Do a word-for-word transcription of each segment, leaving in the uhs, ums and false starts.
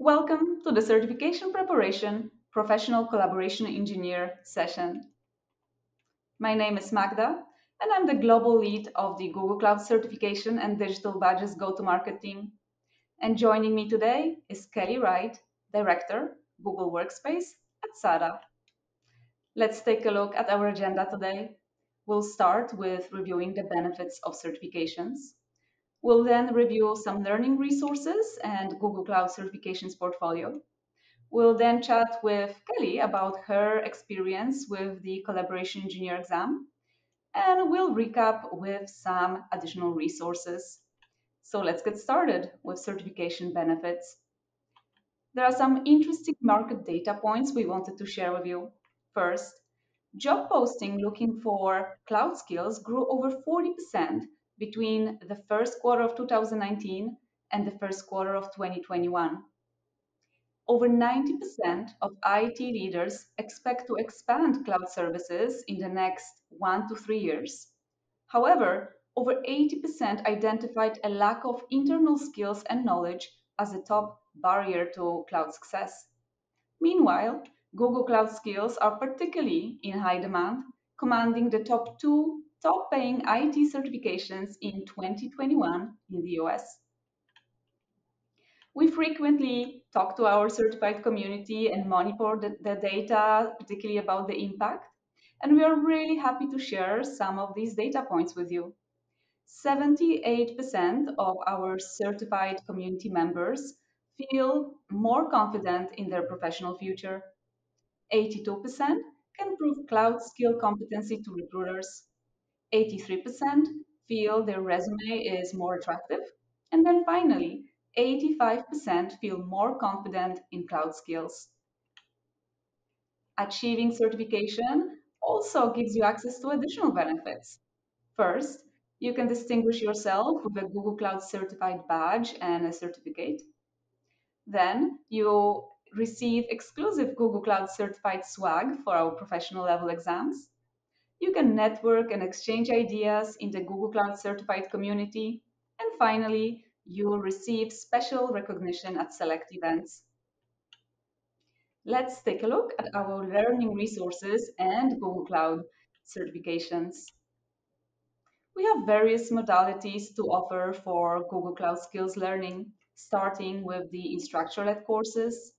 Welcome to the Certification Preparation Professional Collaboration Engineer session. My name is Magda, and I'm the Global Lead of the Google Cloud Certification and Digital Badges Go-to-Market team. And joining me today is Kelly Wright, Director, Google Workspace at SADA. Let's take a look at our agenda today. We'll start with reviewing the benefits of certifications. We'll then review some learning resources and Google Cloud Certifications portfolio. We'll then chat with Kelly about her experience with the Collaboration Engineer exam, and we'll recap with some additional resources. So let's get started with certification benefits. There are some interesting market data points we wanted to share with you. First, job posting looking for cloud skills grew over forty percent between the first quarter of two thousand nineteen and the first quarter of twenty twenty-one. Over ninety percent of I T leaders expect to expand cloud services in the next one to three years. However, over eighty percent identified a lack of internal skills and knowledge as a top barrier to cloud success. Meanwhile, Google Cloud skills are particularly in high demand, commanding the top two top paying I T certifications in twenty twenty-one in the U S. We frequently talk to our certified community and monitor the, the data, particularly about the impact, and we are really happy to share some of these data points with you. seventy-eight percent of our certified community members feel more confident in their professional future. eighty-two percent can prove cloud skill competency to recruiters. eighty-three percent feel their resume is more attractive. And then finally, eighty-five percent feel more confident in cloud skills. Achieving certification also gives you access to additional benefits. First, you can distinguish yourself with a Google Cloud Certified badge and a certificate. Then you receive exclusive Google Cloud Certified swag for our professional level exams. You can network and exchange ideas in the Google Cloud Certified community. And finally, you will receive special recognition at select events. Let's take a look at our learning resources and Google Cloud certifications. We have various modalities to offer for Google Cloud Skills learning, starting with the instructor-led courses.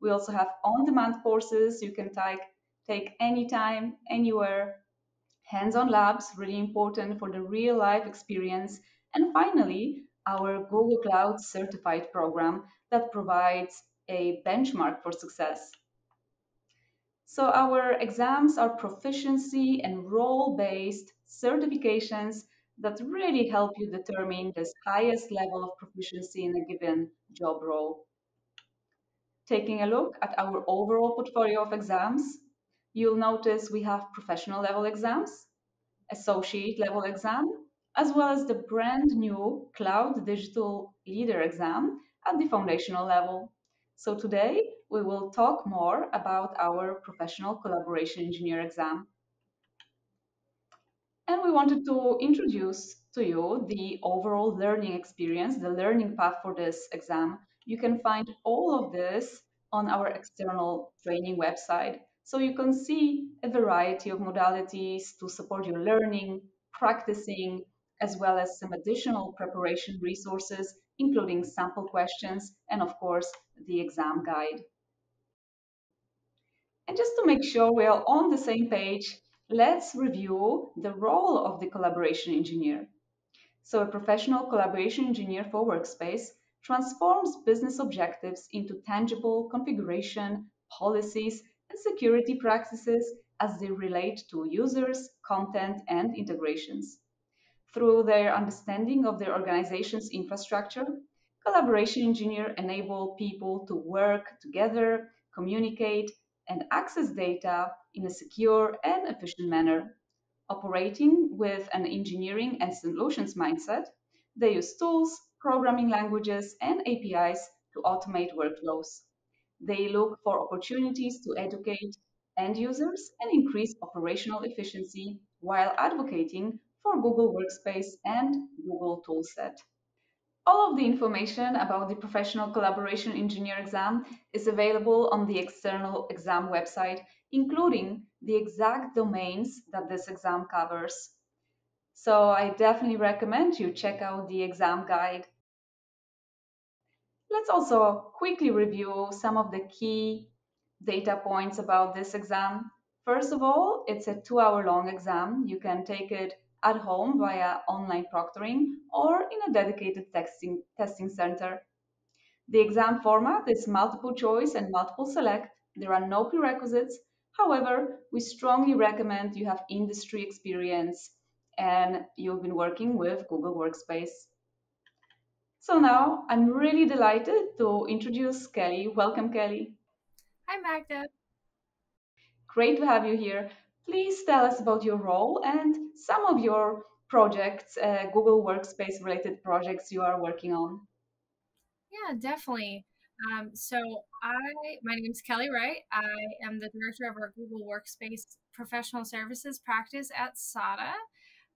We also have on-demand courses you can take, take anytime, anywhere. Hands-on labs, really important for the real-life experience. And finally, our Google Cloud Certified program that provides a benchmark for success. So our exams are proficiency and role-based certifications that really help you determine this highest level of proficiency in a given job role. Taking a look at our overall portfolio of exams, you'll notice we have professional level exams, associate level exam, as well as the brand new Cloud Digital Leader exam at the foundational level. So today we will talk more about our Professional Collaboration Engineer exam. And we wanted to introduce to you the overall learning experience, the learning path for this exam. You can find all of this on our external training website. So you can see a variety of modalities to support your learning, practicing, as well as some additional preparation resources, including sample questions, and of course, the exam guide. And just to make sure we are on the same page, let's review the role of the collaboration engineer. So a professional collaboration engineer for Workspace transforms business objectives into tangible configuration, policies, and security practices as they relate to users, content, and integrations. Through their understanding of their organization's infrastructure, collaboration engineers enable people to work together, communicate, and access data in a secure and efficient manner. Operating with an engineering and solutions mindset, they use tools, programming languages, and A P Is to automate workflows. They look for opportunities to educate end users and increase operational efficiency while advocating for Google Workspace and Google Toolset. All of the information about the Professional Collaboration Engineer exam is available on the external exam website, including the exact domains that this exam covers. So I definitely recommend you check out the exam guide. Let's also quickly review some of the key data points about this exam. First of all, it's a two-hour long exam. You can take it at home via online proctoring or in a dedicated testing, testing center. The exam format is multiple choice and multiple select. There are no prerequisites. However, we strongly recommend you have industry experience and you've been working with Google Workspace. So now I'm really delighted to introduce Kelly. Welcome, Kelly. Hi, Magda. Great to have you here. Please tell us about your role and some of your projects, uh, Google Workspace related projects you are working on. Yeah, definitely. Um, so I, my name is Kelly Wright. I am the director of our Google Workspace Professional Services practice at SADA,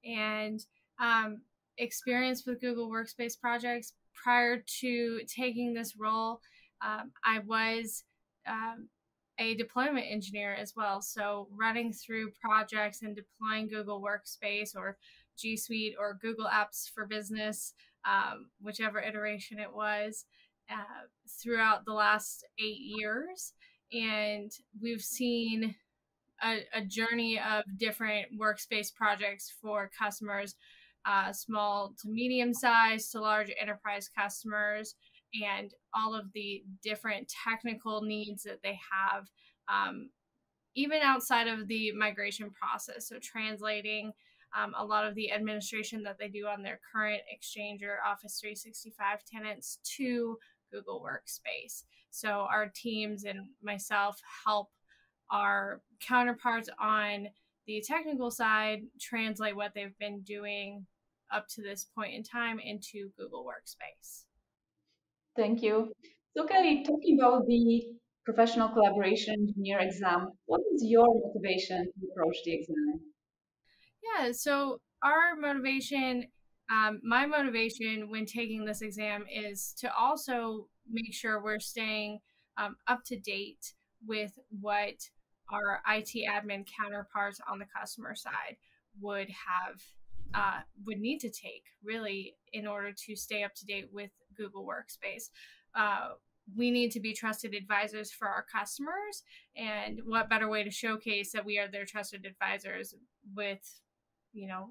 and um, experience with Google Workspace projects. Prior to taking this role, um, I was um, a deployment engineer as well. So running through projects and deploying Google Workspace or G Suite or Google Apps for Business, um, whichever iteration it was, uh, throughout the last eight years. And we've seen a, a journey of different workspace projects for customers, uh, small to medium sized to large enterprise customers, and all of the different technical needs that they have, um, even outside of the migration process. So translating um, a lot of the administration that they do on their current Exchange or Office three sixty-five tenants to Google Workspace. So our teams and myself help our counterparts on the technical side translate what they've been doing up to this point in time into Google Workspace. Thank you. So Kelly, talking about the Professional Collaboration Engineer exam, what is your motivation to approach the exam? Yeah, so our motivation, um, my motivation when taking this exam is to also make sure we're staying um, up to date with what our I T admin counterparts on the customer side would have Uh, would need to take, really, in order to stay up to date with Google Workspace. Uh, we need to be trusted advisors for our customers, and what better way to showcase that we are their trusted advisors with, you know,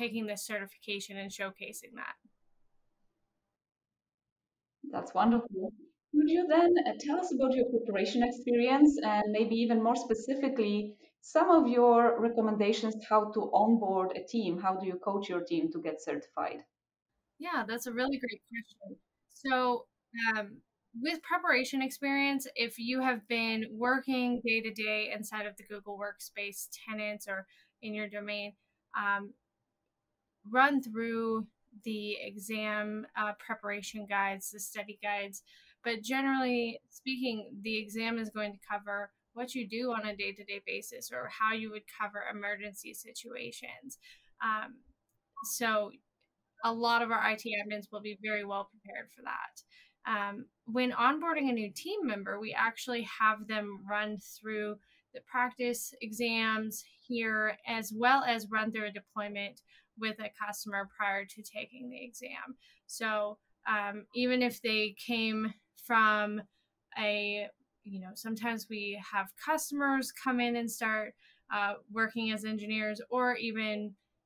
taking this certification and showcasing that. That's wonderful. Could you then tell us about your preparation experience and maybe even more specifically, some of your recommendations, how to onboard a team? How do you coach your team to get certified? Yeah, that's a really great question. So um, with preparation experience, if you have been working day to day inside of the Google Workspace tenants or in your domain, um, run through the exam uh, preparation guides, the study guides. But generally speaking, the exam is going to cover what you do on a day-to-day basis or how you would cover emergency situations. Um, so a lot of our I T admins will be very well prepared for that. Um, when onboarding a new team member, we actually have them run through the practice exams here, as well as run through a deployment with a customer prior to taking the exam. So um, even if they came from a You know, sometimes we have customers come in and start uh, working as engineers, or even,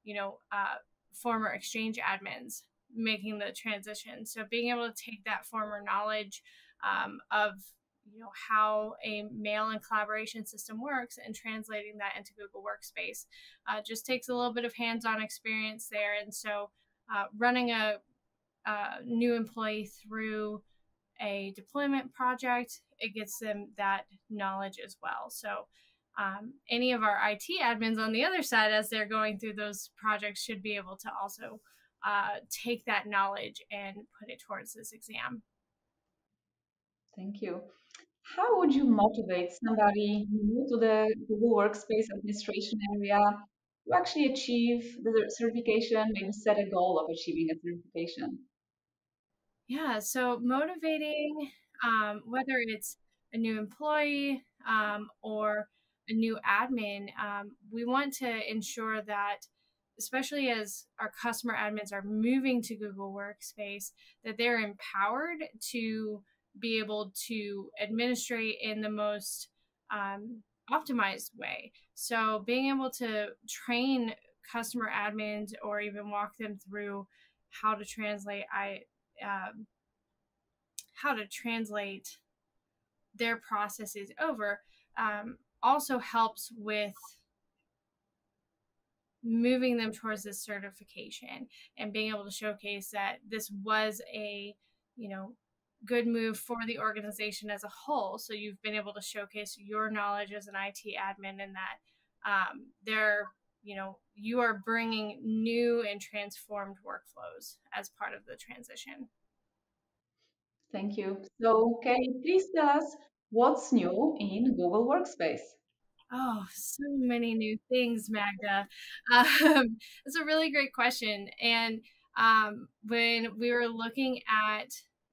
you know, uh, former Exchange admins making the transition. So being able to take that former knowledge um, of, you know, how a mail and collaboration system works and translating that into Google Workspace uh, just takes a little bit of hands-on experience there. And so uh, running a, a new employee through a deployment project, it gets them that knowledge as well. So um, any of our I T admins on the other side, as they're going through those projects, should be able to also uh, take that knowledge and put it towards this exam. Thank you. How would you motivate somebody new to the Google Workspace administration area to actually achieve the certification, maybe set a goal of achieving a certification? Yeah, so motivating, um, whether it's a new employee um, or a new admin, um, we want to ensure that, especially as our customer admins are moving to Google Workspace, that they're empowered to be able to administrate in the most um, optimized way. So being able to train customer admins or even walk them through how to translate, I um, how to translate their processes over um, also helps with moving them towards this certification and being able to showcase that this was a, you know, good move for the organization as a whole. So you've been able to showcase your knowledge as an I T admin and that um, they're, you know, you are bringing new and transformed workflows as part of the transition. Thank you. So Kelly, please tell us what's new in Google Workspace. Oh, so many new things, Magda. Um, that's a really great question. And um, when we were looking at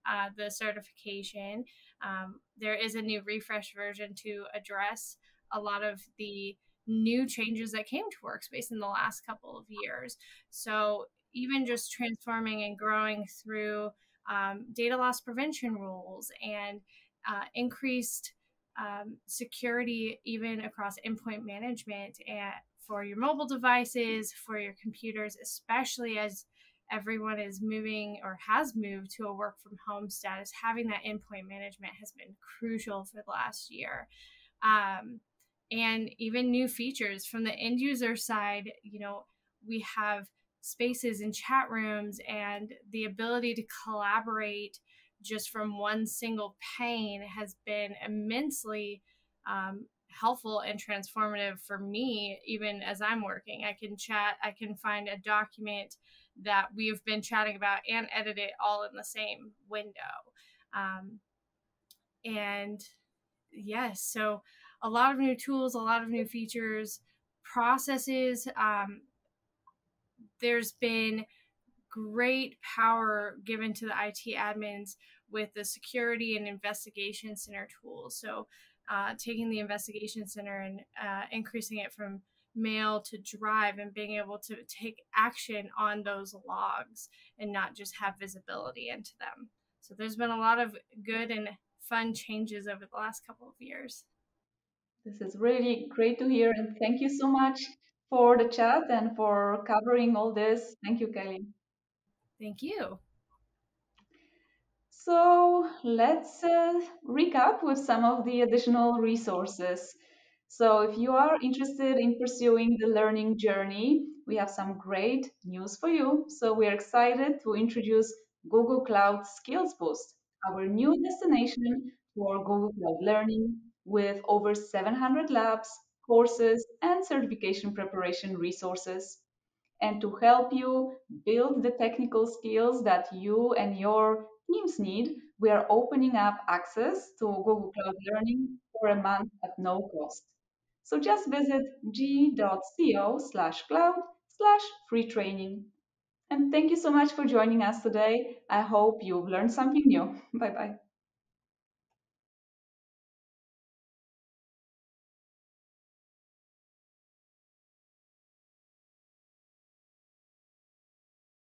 uh, the certification, um, there is a new refresh version to address a lot of the new changes that came to Workspace in the last couple of years. So even just transforming and growing through um, data loss prevention rules and uh, increased Um, security, even across endpoint management and for your mobile devices, for your computers, especially as everyone is moving or has moved to a work from home status, having that endpoint management has been crucial for the last year. Um, and even new features from the end user side, you know, we have spaces and chat rooms and the ability to collaborate just from one single pane has been immensely um, helpful and transformative for me, even as I'm working. I can chat, I can find a document that we've been chatting about and edit it all in the same window. Um, and yes, so a lot of new tools, a lot of new features, processes. Um, there's been great power given to the I T admins with the security and investigation center tools. So uh, taking the investigation center and uh, increasing it from mail to drive and being able to take action on those logs and not just have visibility into them. So there's been a lot of good and fun changes over the last couple of years. This is really great to hear, and thank you so much for the chat and for covering all this. Thank you, Kelly. Thank you. So let's uh, recap with some of the additional resources. So if you are interested in pursuing the learning journey, we have some great news for you. So we are excited to introduce Google Cloud Skills Boost, our new destination for Google Cloud Learning with over seven hundred labs, courses, and certification preparation resources, and to help you build the technical skills that you and your teams need, we are opening up access to Google Cloud Learning for a month at no cost. So just visit g.co slash cloud slash free training. And thank you so much for joining us today. I hope you've learned something new. Bye-bye.